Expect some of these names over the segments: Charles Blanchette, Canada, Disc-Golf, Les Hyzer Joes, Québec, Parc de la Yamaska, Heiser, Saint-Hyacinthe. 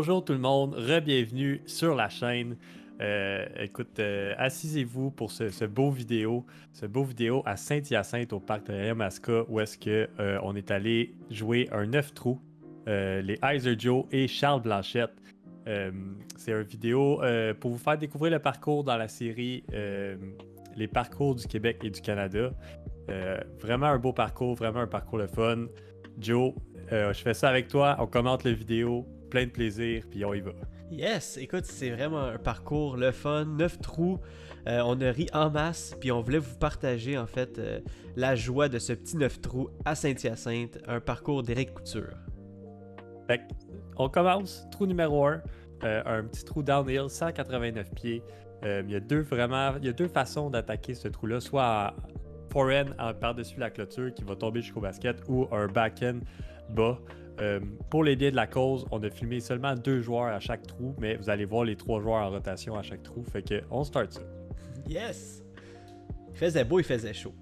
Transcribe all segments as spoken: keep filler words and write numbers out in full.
Bonjour tout le monde, re-bienvenue sur la chaîne. Euh, écoute, euh, assisez-vous pour ce, ce beau vidéo, ce beau vidéo à Saint-Hyacinthe au parc de Yamaska où est-ce que euh, on est allé jouer un neuf trous, euh, les Heiser Joe et Charles Blanchette. Euh, c'est une vidéo euh, pour vous faire découvrir le parcours dans la série euh, les parcours du Québec et du Canada. Euh, vraiment un beau parcours, vraiment un parcours le fun. Joe, euh, je fais ça avec toi, on commente la vidéo, plein de plaisir, puis on y va. Yes! Écoute, c'est vraiment un parcours le fun, neuf trous, euh, on a ri en masse, puis on voulait vous partager en fait euh, la joie de ce petit neuf trous à Saint-Hyacinthe, un parcours d'Éric Couture. Fait on commence, trou numéro un, euh, un petit trou downhill, cent quatre-vingt-neuf pieds. Euh, il y a deux vraiment, il y a deux façons d'attaquer ce trou-là, soit à forehand par-dessus la clôture qui va tomber jusqu'au basket ou un backhand bas. Euh, pour les biais de la cause, on a filmé seulement deux joueurs à chaque trou, mais vous allez voir les trois joueurs en rotation à chaque trou. Fait que on start ça. Yes! Il faisait beau, il faisait chaud.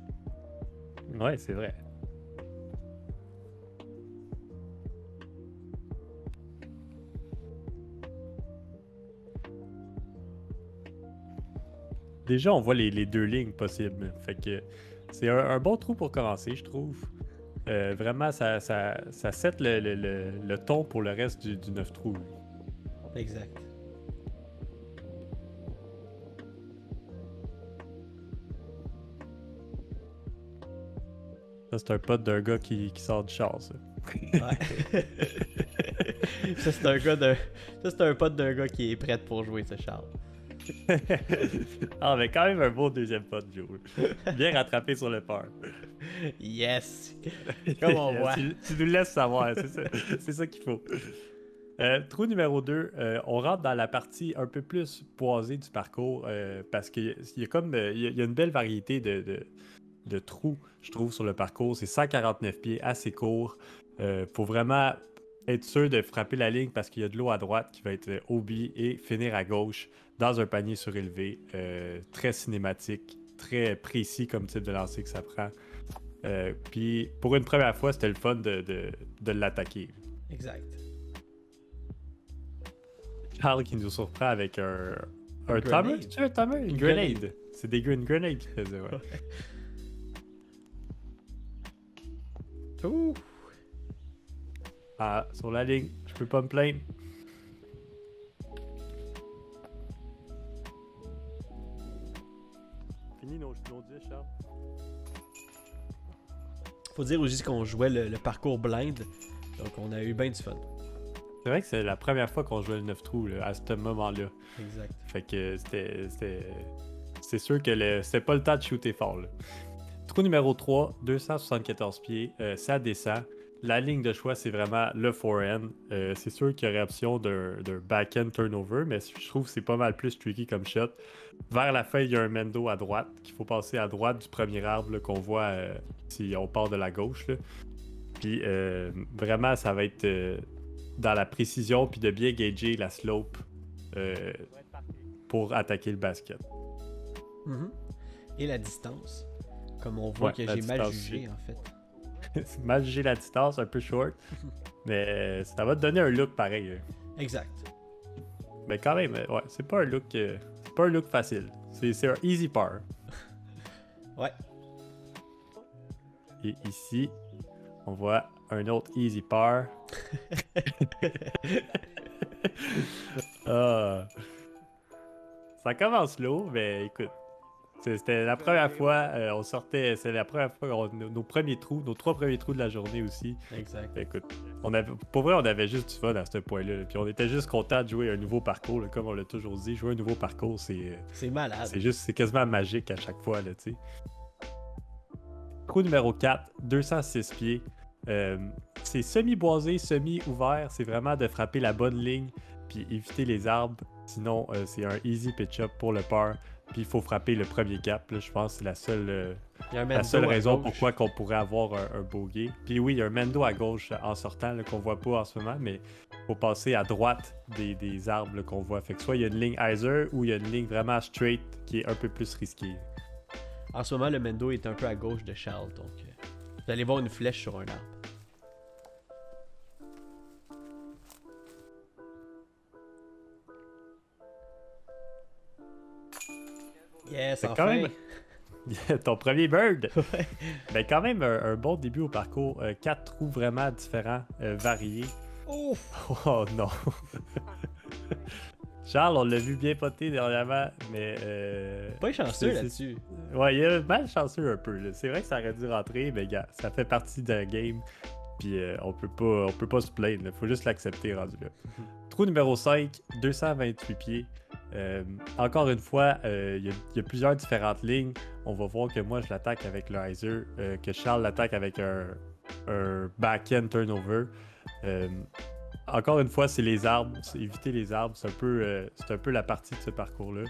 Ouais, c'est vrai. Déjà, on voit les, les deux lignes possibles. Fait que c'est un, un bon trou pour commencer, je trouve. Euh, vraiment, ça, ça, ça set le, le, le, le ton pour le reste du, du neuf trous. Exact. Ça, c'est un pote d'un gars qui, qui sort du char, ça. Ouais. Ça, c'est un gars d'un... Ça, c'est un pote d'un gars qui est prêt pour jouer, ce char. Ah, mais quand même un beau deuxième pot de Joe. Bien rattrapé sur le par. Yes! Comme on voit. Tu, tu nous laisses savoir, c'est ça, ça qu'il faut. Euh, trou numéro deux, euh, on rentre dans la partie un peu plus boisée du parcours euh, parce qu'il y, y a comme il y, y a une belle variété de, de, de trous, je trouve, sur le parcours. C'est cent quarante-neuf pieds, assez court. Euh, faut vraiment être sûr de frapper la ligne parce qu'il y a de l'eau à droite qui va être O B et finir à gauche dans un panier surélevé. Euh, très cinématique, très précis comme type de lancer que ça prend. Euh, Puis pour une première fois, c'était le fun de, de, de l'attaquer. Exact. Charles qui nous surprend avec un... Un, un timer? C'est un timer? Une, une grenade. grenade. C'est des une grenade qui faisait, ouais. Ouh! Ah, sur la ligne, je peux pas me plaindre. Fini nos dix, Charles. Faut dire aussi qu'on jouait le, le parcours blind, donc on a eu bien du fun. C'est vrai que c'est la première fois qu'on jouait le neuf trous là, à ce moment-là. Exact. Fait que c'était... C'est sûr que le... c'était pas le temps de shooter fort là. Trou numéro trois, deux cent soixante-quatorze pieds, euh, ça descend. La ligne de choix, c'est vraiment le forehand. Euh, c'est sûr qu'il y aurait option d'un backhand turnover, mais je trouve que c'est pas mal plus tricky comme shot. Vers la fin, il y a un mendo à droite, qu'il faut passer à droite du premier arbre qu'on voit euh, si on part de la gauche. Là. Puis euh, vraiment, ça va être euh, dans la précision, puis de bien gager la slope euh, pour attaquer le basket. Mm-hmm. Et la distance, comme on voit ouais, que j'ai mal jugé aussi. En fait. Mal jugé la distance, un peu short, mais ça va te donner un look pareil. Exact. Mais quand même, ouais, c'est pas un look, c'est pas un look facile. C'est un easy par. Ouais. Et ici, on voit un autre easy par. Ah. Ça commence lourd, mais écoute. C'était la première fois, euh, on sortait, c'est la première fois, on, nos, nos premiers trous, nos trois premiers trous de la journée aussi. Exact. Écoute, on avait, pour vrai, on avait juste du fun à ce point-là. Puis on était juste content de jouer un nouveau parcours, là, comme on l'a toujours dit. Jouer un nouveau parcours, c'est... C'est malade. C'est juste, c'est quasiment magique à chaque fois, là, tu sais. Trou numéro quatre, deux cent six pieds. Euh, c'est semi-boisé, semi-ouvert. C'est vraiment de frapper la bonne ligne, puis éviter les arbres. Sinon, euh, c'est un easy pitch-up pour le par. Puis il faut frapper le premier cap, là, je pense que c'est la seule, euh, la seule raison pourquoi qu'on pourrait avoir un, un bogey. Puis oui, il y a un mendo à gauche en sortant qu'on voit pas en ce moment, mais il faut passer à droite des, des arbres qu'on voit. Fait que soit il y a une ligne Heiser ou il y a une ligne vraiment straight qui est un peu plus risquée. En ce moment, le mendo est un peu à gauche de Charles, donc euh, vous allez voir une flèche sur un arbre. Yes, enfin. Quand même... Ton premier bird! Ouais. Ben quand même un, un bon début au parcours. Euh, quatre trous vraiment différents, euh, variés. Ouf! Oh non! Charles, on l'a vu bien poter dernièrement, mais... Euh, pas chanceux là-dessus. Ouais, il est mal chanceux un peu. C'est vrai que ça aurait dû rentrer, mais gars, ça fait partie d'un game. Puis euh, on peut pas, on peut pas se plaindre. Il faut juste l'accepter rendu là. Mm-hmm. Trou numéro cinq, deux cent vingt-huit pieds. Euh, encore une fois, il euh, y, y a plusieurs différentes lignes. On va voir que moi je l'attaque avec le hyzer, euh, que Charles l'attaque avec un, un back-end turnover. Euh, encore une fois, c'est les arbres, éviter les arbres, c'est un peu, euh, c'est un peu la partie de ce parcours-là.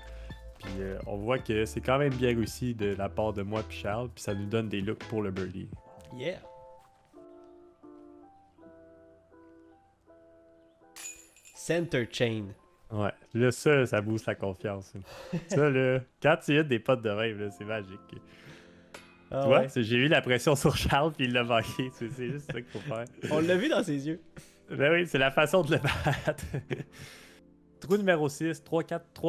Puis euh, on voit que c'est quand même bien réussi de la part de moi puis Charles, puis ça nous donne des looks pour le birdie. Yeah! Center chain. Ouais, là, ça, ça booste la confiance. Ça, là, quand tu as des potes de rêve, c'est magique. Ah, tu vois, ouais. J'ai eu la pression sur Charles, puis il l'a manqué. C'est juste ça qu'il faut faire. On l'a vu dans ses yeux. Ben oui, c'est la façon de le battre. Trou numéro six, trois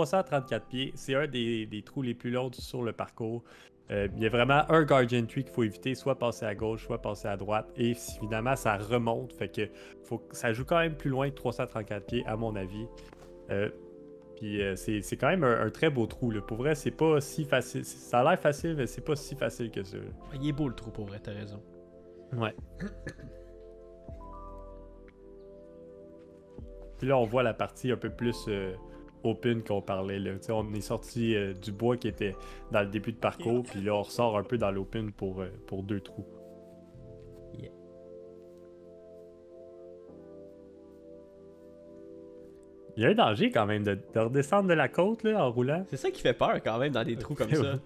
cent trente-quatre pieds. C'est un des, des trous les plus longs sur le parcours. Euh, il y a vraiment un guardian tree qu'il faut éviter, soit passer à gauche, soit passer à droite. Et finalement, ça remonte. Fait que faut, ça joue quand même plus loin que trois cent trente-quatre pieds, à mon avis. Euh, puis euh, c'est quand même un, un très beau trou là. Pour vrai, c'est pas si facile. Ça a l'air facile, mais c'est pas si facile que ça. Il est beau le trou pour vrai, t'as raison. Ouais. Puis là, on voit la partie un peu plus euh, open qu'on parlait là. T'sais, on est sorti euh, du bois qui était dans le début de parcours, puis là on ressort un peu dans l'open pour, euh, pour deux trous. Il y a un danger quand même de, de redescendre de la côte là, en roulant. C'est ça qui fait peur quand même dans des trous comme ça.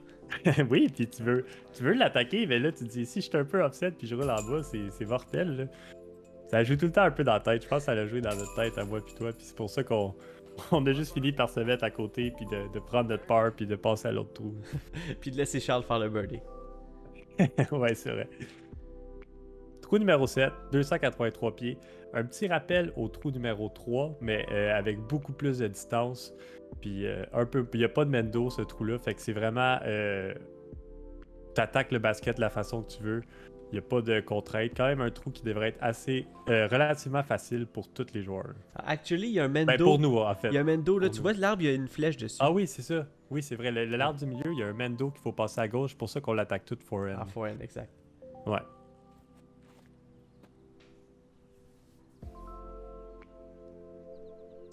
Oui, puis tu veux, tu veux l'attaquer, mais là tu te dis si je suis un peu offset puis je roule en bas, c'est mortel. Là. Ça joue tout le temps un peu dans la tête. Je pense que ça l'a joué dans notre tête à moi puis toi. Puis c'est pour ça qu'on on a juste fini par se mettre à côté puis de, de prendre notre peur puis de passer à l'autre trou. Puis de laisser Charles faire le birdie. Ouais, c'est vrai. Trou numéro sept, deux cent quatre-vingt-trois pieds. Un petit rappel au trou numéro trois, mais euh, avec beaucoup plus de distance. Puis euh, un peu, il n'y a pas de mendo ce trou-là, fait que c'est vraiment... Euh, tu attaques le basket de la façon que tu veux. Il n'y a pas de contrainte. Quand même un trou qui devrait être assez euh, relativement facile pour tous les joueurs. Actually, il y a un mendo. Ben pour nous, en fait. Il y a un mendo. Là, tu nous. vois l'arbre, il y a une flèche dessus. Ah oui, c'est ça. Oui, c'est vrai. L'arbre du milieu, il y a un mendo qu'il faut passer à gauche. C'est pour ça qu'on l'attaque toute forehand. Ah, forehand, exact. Ouais.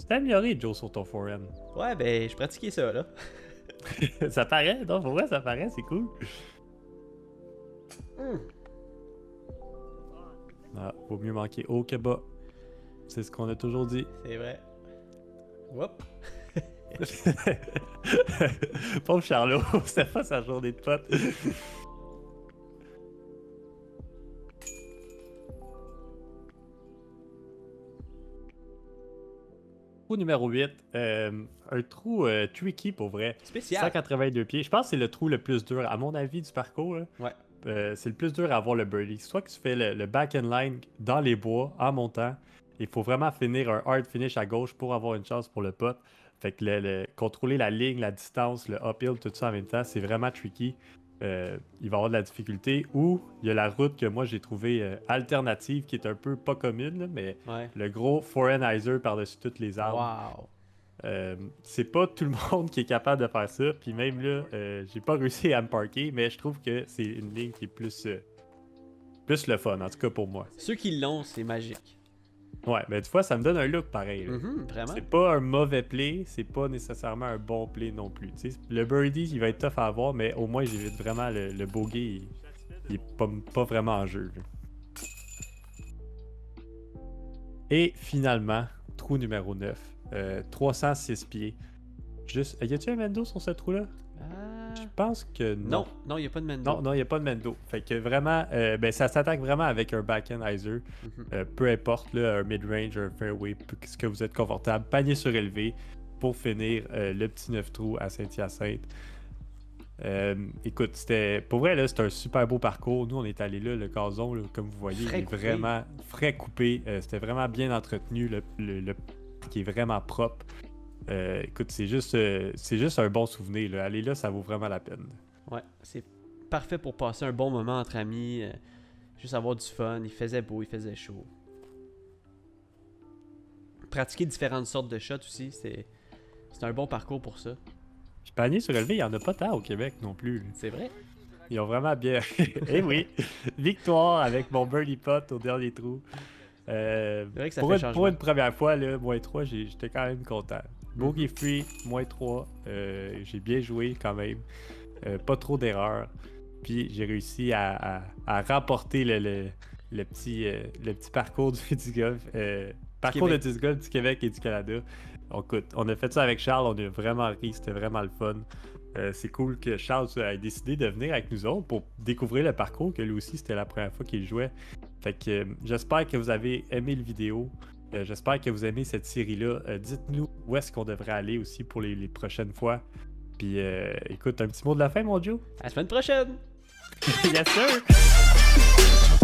T'as amélioré, Joe, sur ton forehand. Ouais, ben, je pratiquais ça, là. Ça paraît, non? Pour vrai, ça paraît, c'est cool. Mm. Ah, vaut mieux manquer haut que bas. C'est ce qu'on a toujours dit. C'est vrai. Whoop. Pauvre Charlot, c'était pas sa journée de potes. Numéro huit, euh, un trou euh, tricky pour vrai. Spécial. cent quatre-vingt-deux pieds. Je pense que c'est le trou le plus dur, à mon avis, du parcours. Là. Ouais. Euh, c'est le plus dur à avoir le birdie. Soit que tu fais le, le back and line dans les bois en montant, il faut vraiment finir un hard finish à gauche pour avoir une chance pour le putt. Fait que le, le, contrôler la ligne, la distance, le uphill, tout ça en même temps, c'est vraiment tricky. Euh, il va avoir de la difficulté. Ou il y a la route que moi j'ai trouvée euh, alternative qui est un peu pas commune, là, mais ouais. Le gros foreignizer par-dessus toutes les arbres. Wow. Euh, c'est pas tout le monde qui est capable de faire ça. Puis même là, euh, j'ai pas réussi à me parker, mais je trouve que c'est une ligne qui est plus, euh, plus le fun, en tout cas pour moi. Ceux qui l'ont, c'est magique. Ouais, mais des fois ça me donne un look pareil. Mm-hmm, vraiment. C'est pas un mauvais play, c'est pas nécessairement un bon play non plus. T'sais, le birdie, il va être tough à avoir, mais au moins j'évite vraiment le, le bogey. Il est pas, pas vraiment en jeu. Là. Et finalement, trou numéro neuf, euh, trois cent six pieds. Juste, y a-t-il un mendo sur ce trou-là? Euh... Je pense que non. Non, il n'y a pas de mendo. Non, non, il n'y a pas de mendo. Fait que vraiment, euh, ben, ça s'attaque vraiment avec un backhand hyzer. Mm-hmm. euh, peu importe, là, un mid-range, un fairway, ce que vous êtes confortable. Panier surélevé pour finir euh, le petit neuf trous à Saint-Hyacinthe. Euh, écoute, c'était pour vrai, là, c'est un super beau parcours. Nous, on est allé là, le gazon, là, comme vous voyez, il est vraiment frais coupé. Euh, c'était vraiment bien entretenu, le, le, le qui est vraiment propre. Euh, écoute, c'est juste, euh, c'est juste un bon souvenir. Là. Aller là, ça vaut vraiment la peine. Ouais, c'est parfait pour passer un bon moment entre amis. Euh, juste avoir du fun. Il faisait beau, il faisait chaud. Pratiquer différentes sortes de shots aussi, c'est un bon parcours pour ça. Puis panier sur relevé, il n'y en a pas tant au Québec non plus. C'est vrai. Ils ont vraiment bien... Eh oui! Victoire avec mon birdie putt au dernier trou. Euh, c'est vrai que ça pour, fait une, pour une première fois, là, moins trois, j'étais quand même content. Bogey free, moins trois. Euh, j'ai bien joué quand même. Euh, pas trop d'erreurs. Puis j'ai réussi à, à, à remporter le, le, le, petit, euh, le petit parcours du, du golf. Euh, parcours Québec. de disc golf du Québec et du Canada. On, écoute, on a fait ça avec Charles, on a vraiment ri, c'était vraiment le fun. Euh, c'est cool que Charles ait décidé de venir avec nous autres pour découvrir le parcours, que lui aussi c'était la première fois qu'il jouait. Fait que euh, j'espère que vous avez aimé la vidéo. Euh, j'espère que vous aimez cette série-là. Euh, dites-nous où est-ce qu'on devrait aller aussi pour les, les prochaines fois. Puis euh, écoute, un petit mot de la fin, mon Joe. À la semaine prochaine! Bien sûr!